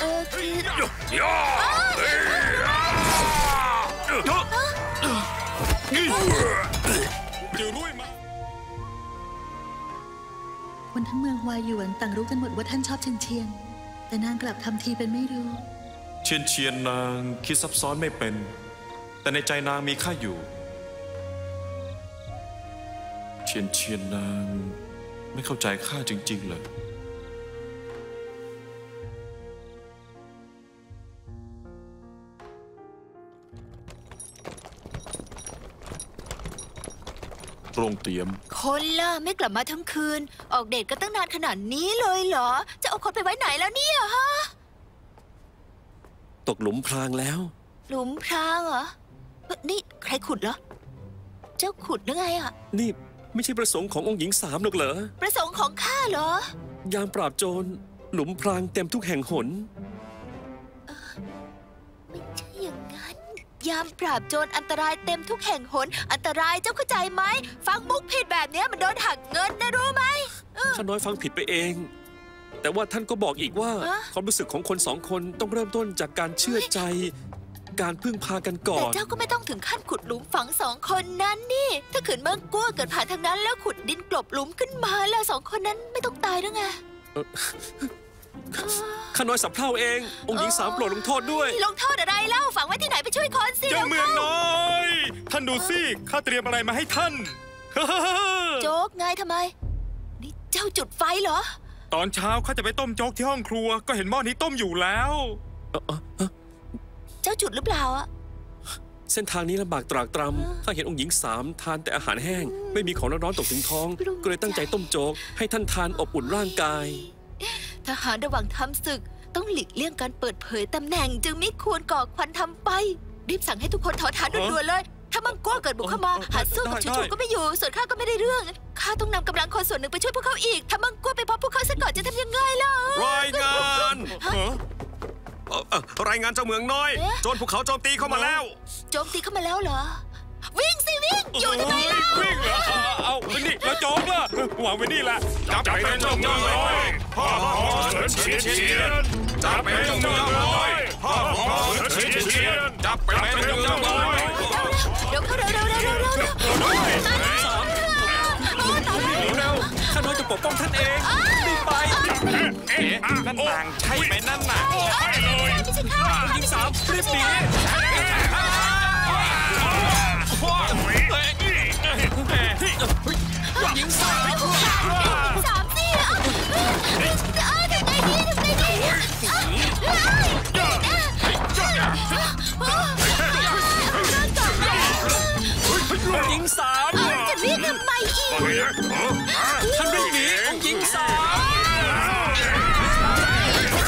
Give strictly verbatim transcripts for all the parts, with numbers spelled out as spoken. คนทั้งเมืองวายหยวนต่างรู้กันหมดว่าท่านชอบเชียนเชียงแต่นางกลับทำทีเป็นไม่รู้เชียนเชียนนางคิดซับซ้อนไม่เป็นแต่ในใจนางมีค่าอยู่เชียนเชียนนางไม่เข้าใจข้าจริงๆเลยโรงเตรียมคนล่ะไม่กลับมาทั้งคืนออกเดทก็ตั้งนานขนาดนี้เลยเหรอจะเอาคนไปไว้ไหนแล้วเนี่ยฮะตกหลุมพรางแล้วหลุมพรางเหรอนี่ใครขุดเหรอเจ้าขุดหรือไงอ่ะนี่ไม่ใช่ประสงค์ขององค์หญิงสามหรอกเหรอประสงค์ของข้าเหรอยามปราบโจรหลุมพรางเต็มทุกแห่งหนไม่ใช่อย่างนั้นยามปราบโจรอันตรายเต็มทุกแห่งหนอันตรายเจ้าเข้าใจไหมฟังมุกผิดแบบนี้มันโดนหักเงินนะรู้ไหมข้าน้อยฟังผิดไปเองแต่ว่าท่านก็บอกอีกว่าความรู้สึกของคนสองคนต้องเริ่มต้นจากการเชื่อใจการพึ่งพากันก่อนแต่เจ้าก็ไม่ต้องถึงขั้นขุดหลุมฝังสองคนนั้นนี่ถ้าขืนเมืองกั้วเกิดผ่านทางนั้นแล้วขุดดินกลบหลุมขึ้นมาแล้วสองคนนั้นไม่ต้องตายหรือไงข้าน้อยสับเพลาเององค์หญิงสามโปรดลงโทษด้วยลงโทษอะไรเล่าฝังไว้ที่ไหนไปช่วยคนสิเจ้าเมืองน้อยท่านดูสิข้าเตรียมอะไรมาให้ท่านโจ๊กไงทำไมนี่เจ้าจุดไฟเหรอตอนเช้าข้าจะไปต้มโจ๊กที่ห้องครัวก็เห็นหม้อนี้ต้มอยู่แล้วเจ้าจุดหรือเปล่าอะเส้นทางนี้ลำบากตรากตรำข้าเห็นองค์หญิงสามทานแต่อาหารแห้งไม่มีของร้อนๆตกถึงท้องก็เลยตั้งใจต้มโจ๊กให้ท่านทานอบอุ่นร่างกายทหารระหว่างทำศึกต้องหลีกเลี่ยงการเปิดเผยตำแหน่งจึงไม่ควรก่อควันทำไปรีบสั่งให้ทุกคนถอดฐานด่วนๆเลยถ้ามังกรเกิดบุกเข้ามาหาสู้กับชูชูก็ไม่อยู่ส่วนข้าก็ไม่ได้เรื่องข้าต้องนำกำลังคนส่วนหนึ่งไปช่วยพวกเขาอีกถ้ามังกรไปพบพวกเขาซะก่อนจะทำยังไงล่ะรายงานรายงานเจ้าเมืองน้อยโจรภูเขาโจมตีเข้ามาแล้วโจมตีเข้ามาแล้วเหรอวิ่งสิวิ่งอยู่ที่ไหนล่ะวิ่งเหรอเอาไปนี่แล้วโจมล่ะหวังไปนี่ล่ะจับไปเจ้าเมืองน้อยพ่อของเฉินเฉียนจับไปเจ้าเมืองน้อยพ่อของเฉินเฉียนจับไปเจ้าเมืองน้อยเดี๋ยวเข้าเร็วเร็วเร็วเร็วเร็วสามเร็วข้าน้อยจะปกป้องท่านเองรีบไปนั่นนางใช่ไหมนั่นน่ะยิงสามรีบหนียิงสามสามสี่เอ้ยทำไงดีทำไงดียิงสามจะเรียกทำไมอีกท่านรีบหนียิงสามนี่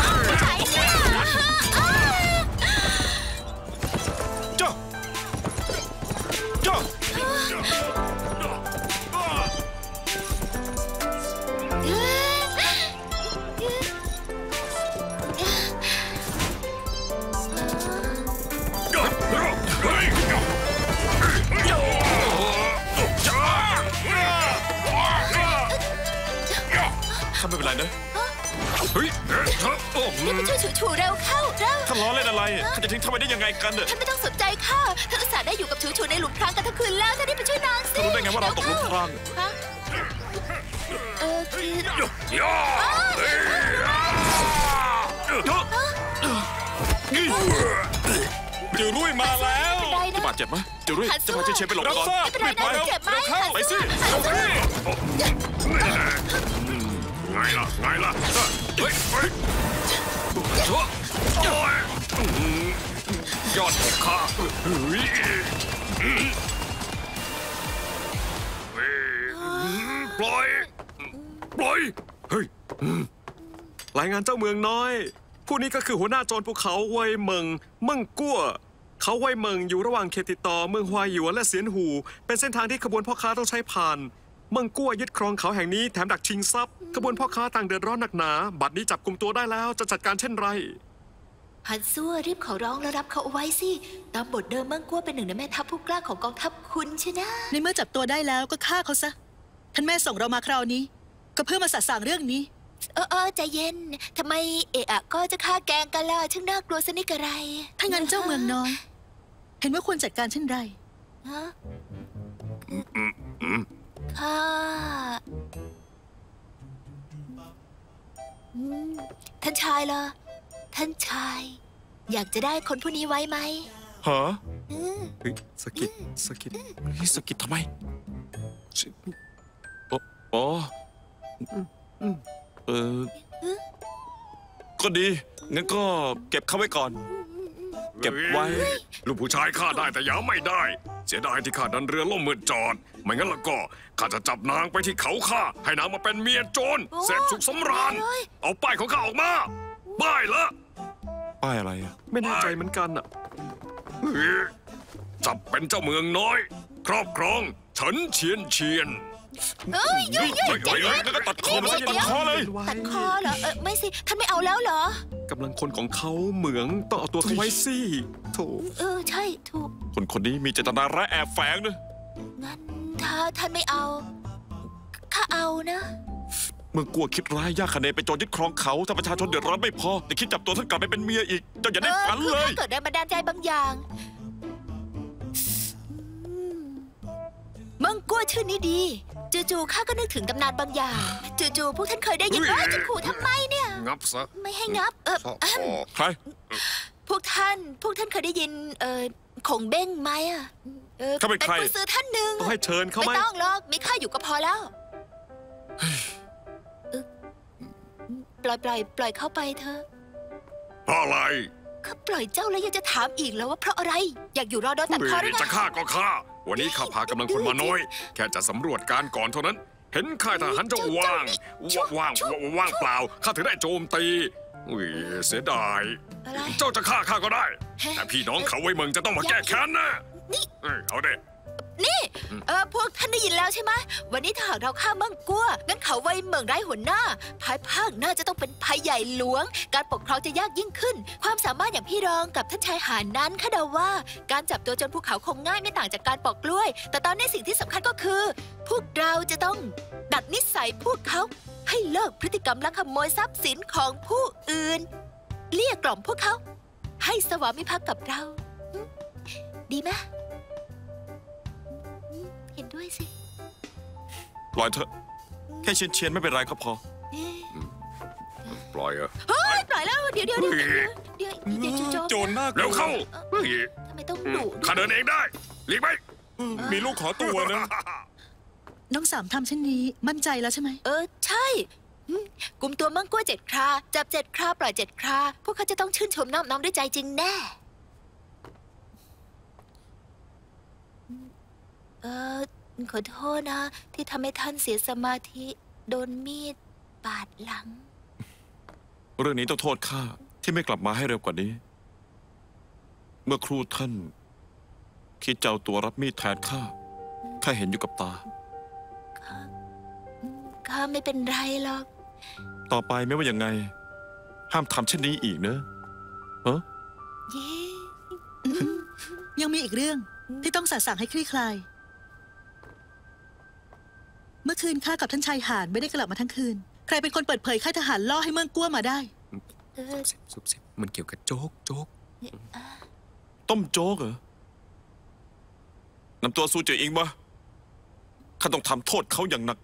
ไปช่วยชูชูเร็วเข้าเร็วท่านล้อเล่นอะไรท่านจะทิ้งทำไมได้ยังไงกันเนี่ยท่านไม่ต้องสนใจข้าท่านอุตส่าห์ได้อยู่กับชูชูในหลุมพรางกันทั้งคืนแล้วท่านได้ไปช่วยนางสิรู้ได้ไงว่าเราตกหลุมพรางเออคือจิ๋วรุ่ยมาแล้วจะบาดเจ็บไหมจิ๋วรุ่ยจะพาเชนไปหลบก่อนไม่เป็นไรเจ็บไหมไปสิไงล่ะไงล่ะเฮ้ยเฮ้ยยอดข้าปล่อยปล่อยเฮ้ยรายงานเจ้าเมืองน้อยผู้นี้ก็คือหัวหน้าโจรภูเขาไวเมิงมั่งกั้วเขาไวเมิงอยู่ระหว่างเขตติดต่อเมืองฮวายหยวนและเสียนหูเป็นเส้นทางที่ขบวนพ่อค้าต้องใช้ผ่านมังกั้วยึดครองเขาแห่งนี้แถมดักชิงทรัพย์ขบวนพ่อค้าต่างเดือดร้อนหนักหนาบัดนี้จับกลุ่มตัวได้แล้วจะจัดการเช่นไรฮันซัวรีบขอร้องแล้วรับเขาเอาไว้สิตามบทเดิมมังกั้วเป็นหนึ่งในแม่ทัพผู้กล้าของกองทัพคุณใช่นะในเมื่อจับตัวได้แล้วก็ฆ่าเขาซะท่านแม่ส่งเรามาคราวนี้ก็เพื่อมาสะสางเรื่องนี้ เออเออใจเย็นทำไมเอะอะก็จะฆ่าแกงกันล่ะช่างน่ากลัวสนิกอะไรถ้างั้นเจ้าเมืองน้อยเห็นว่าควรจัดการเช่นไรฮะข้าท่านชายเหรอท่านชายอยากจะได้คนผู้นี้ไว้ไหมฮะเฮ้ยสกิดสกิดเฮ้ยสกิดทำไมอ๋อเออก็ดีงั้นก็เก็บเข้าไว้ก่อนเก็บไว้ลูกผู้ชายข้าได้แต่ยาไม่ได้เสียดายที่ข้าดันเรือล่มมืดจอดไม่งั้นแล้วก็ข้าจะจับนางไปที่เขาข้าให้นางมาเป็นเมียโจรเสพสุขสำราญเอาป้ายของข้าออกมาป้ายละป้ายอะไรอ่ะไม่แน่ใจเหมือนกันอ่ะจับเป็นเจ้าเมืองน้อยครอบครองฉันเฉียนเฉียนเอ้ยยุ่ยยุ่ยใจเย็นตัดคอมาตัดคอเลยตัดคอเหรอเออไม่สิท่านไม่เอาแล้วเหรอกำลังคนของเขาเหมืองต้องเอาตัวเขาไว้สิถูกเออใช่ถูกคนคนนี้มีเจตนาร้ายแอบแฝงนะงั้นถ้าท่านไม่เอาข้าเอานะเมืองกลัวคิดร้ายยากคะเนไปโจรยึดครองเขาถ้าประชาชนเดือดร้อนไม่พอแต่คิดจับตัวท่านกลับไปเป็นเมียอีกเจ้าอย่าได้ฝันเลยเกิดแรงบันดาลใจบางอย่างมังกัวชื่อนี้ดีจู่ๆข้าก็นึกถึงตำนานบางอย่างจู่ๆพวกท่านเคยได้ยินว่าจะขู่ทำไมเนี่ยงับซะไม่ให้งับเออใครพวกท่านพวกท่านเคยได้ยินเออขงเบ้งไหมอ่ะเออเป็นกุญสือท่านหนึ่งต้องให้เชิญเขาไหมไม่ต้องหรอกมีข้าอยู่ก็พอแล้วปล่อยปล่อยปล่อยเข้าไปเถอะเพราะอะไรข้าปล่อยเจ้าแล้วยังจะถามอีกแล้วว่าเพราะอะไรอยากอยู่รอดตัดคอหรือไงจะฆ่าก็ฆ่าวันนี้ข้าพากำลังคนมาน้อยแค่จะสำรวจการก่อนเท่านั้นเห็นค่ายทหารเจ้าว่างว่างว่างเปล่าข้าถึงได้โจมตีอุ้ยเสียดายเจ้าจะฆ่าข้าก็ได้แต่พี่น้องเขาไว้เมืองจะต้องมาแก้แค้นนะนี่เอาเด็ดนี่เออพวกท่านได้ยินแล้วใช่ไหมวันนี้ถ้าหากเราฆ่ามังกัวงั้นเขาไว้เมืองไร้หัวหน้าภายภาคหน้าจะต้องเป็นภัยใหญ่หลวงการปกครองจะยากยิ่งขึ้นความสามารถอย่างพี่รองกับท่านชายหาญนั้นข้าเดาว่าการจับตัวจนภูเขาคงง่ายไม่ต่างจากการปอกกล้วยแต่ตอนนี้สิ่งที่สำคัญก็คือพวกเราจะต้องดัดนิสัยพวกเขาให้เลิกพฤติกรรมลักขโมยทรัพย์สินของผู้อื่นเกลี้ยกล่อมพวกเขาให้สวามิภักดิ์กับเราดีไหมด้วยสิปล่อยเถอะแค่เชียนเชียนไม่เป็นไรก็พอปล่อยเหรอเฮ้ยปล่อยแล้วเดี๋ยวเดี๋ยวเดี๋ยวเดี๋ยวอย่าจู่โจมหน้าเร็วเข้าทำไมต้องดุข้าเดินเองได้หลีกไปมีลูกขอตัวนะน้องสามทำเช่นนี้มั่นใจแล้วใช่ไหมเออใช่กลุ่มตัวมังกรเจ็ดคราจับเจ็ดคราปล่อยเจ็ดคราพวกเขาจะต้องชื่นชมน้ำน้ำด้วยใจจริงแน่เออขอโทษนะที่ทำให้ท่านเสียสมาธิโดนมีดบาดหลังเรื่องนี้ต้องโทษข้าที่ไม่กลับมาให้เร็วกว่านี้เมื่อครูท่านคิดเจ้าตัวรับมีดแทนข้าข้าเห็นอยู่กับตาข้าไม่เป็นไรหรอกต่อไปไม่ว่าอย่างไงห้ามทำเช่นนี้อีกเนอะเฮ้ยยังมีอีกเรื่องที่ต้องสั่งให้คลี่คลายเมื่อคืนข้ากับท่านชายหาญไม่ได้กลับมาทั้งคืนใครเป็นคนเปิดเผยค่ายทหารล่อให้เมืองกั้วมาได้ซุบซิบมันเกี่ยวกับโจ๊กโจ๊กต้มโจ๊กเหรอนำตัวซูเจียอิงมาข้าต้องทำโทษเขาอย่างหนัก